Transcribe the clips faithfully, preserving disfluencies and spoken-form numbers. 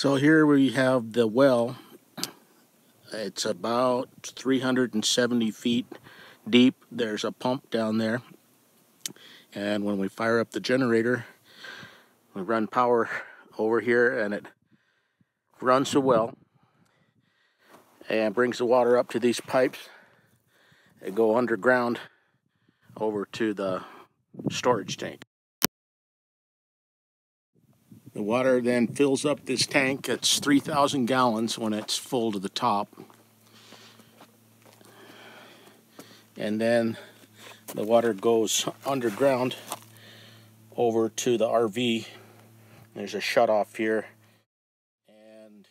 So here we have the well. It's about three hundred seventy feet deep. There's a pump down there. And when we fire up the generator, we run power over here and it runs the well and brings the water up to these pipes and go underground over to the storage tank. The water then fills up this tank. It's three thousand gallons when it's full to the top. And then the water goes underground over to the R V. There's a shutoff here. And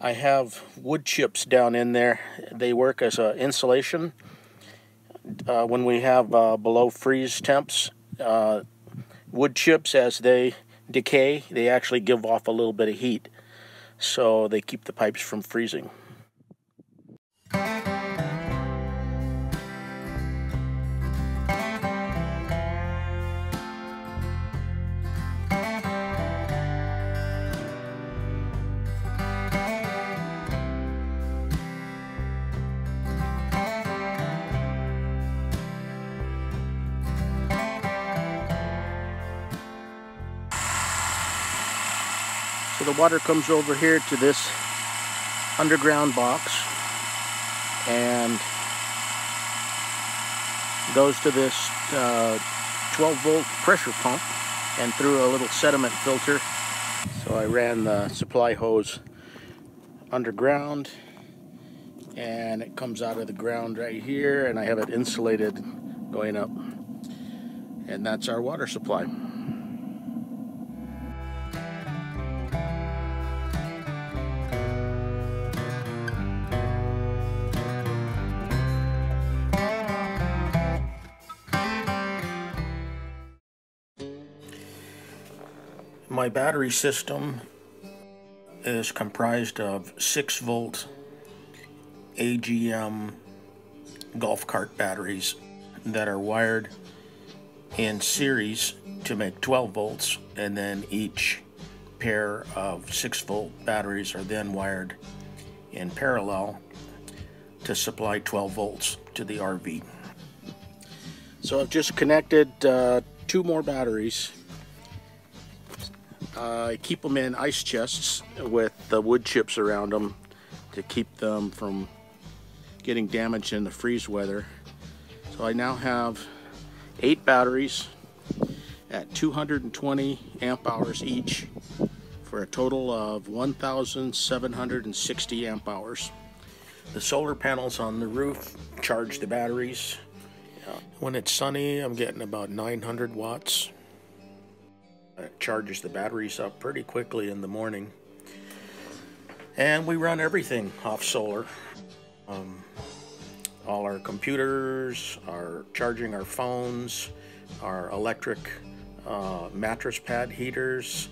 I have wood chips down in there. They work as a insulation. Uh, when we have uh, below freeze temps, uh, wood chips, as they decay, they actually give off a little bit of heat, so they keep the pipes from freezing. So the water comes over here to this underground box and goes to this uh, twelve volt pressure pump and through a little sediment filter. So I ran the supply hose underground and it comes out of the ground right here, and I have it insulated going up, and that's our water supply. My battery system is comprised of six volt A G M golf cart batteries that are wired in series to make twelve volts, and then each pair of six volt batteries are then wired in parallel to supply twelve volts to the R V. So I've just connected uh, two more batteries. Uh, I keep them in ice chests with the wood chips around them to keep them from getting damaged in the freeze weather. So I now have eight batteries at two hundred twenty amp hours each for a total of one thousand seven hundred sixty amp hours. The solar panels on the roof charge the batteries. When it's sunny, I'm getting about nine hundred watts. It charges the batteries up pretty quickly in the morning, and we run everything off solar. Um, all our computers, our charging, our phones, our electric uh, mattress pad heaters,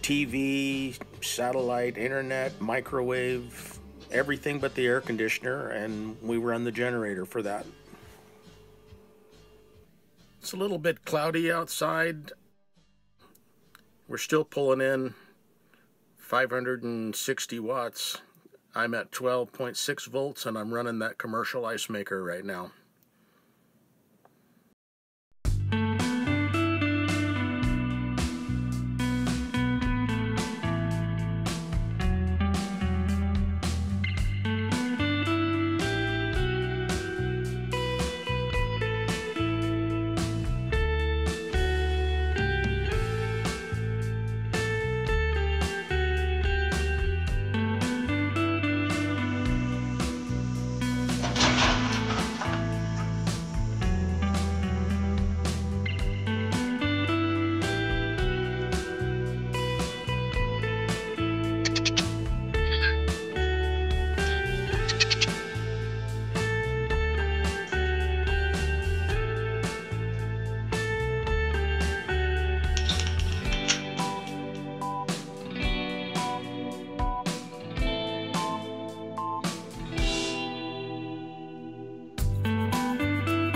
T V, satellite, internet, microwave, everything but the air conditioner, and we run the generator for that. It's a little bit cloudy outside. We're still pulling in five hundred sixty watts. I'm at twelve point six volts, and I'm running that commercial ice maker right now.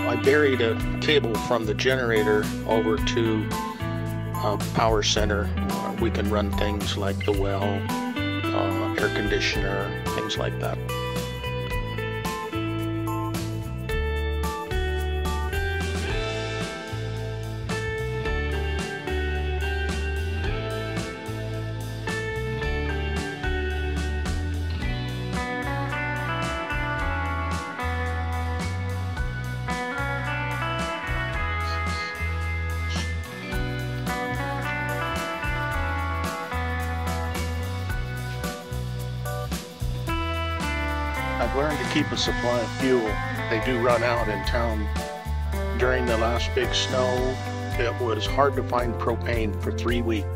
I buried a cable from the generator over to a power center We can run things like the well, uh, air conditioner, things like that. I've learned to keep a supply of fuel. They do run out in town. During the last big snow, it was hard to find propane for three weeks.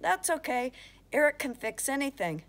That's okay. Eric can fix anything.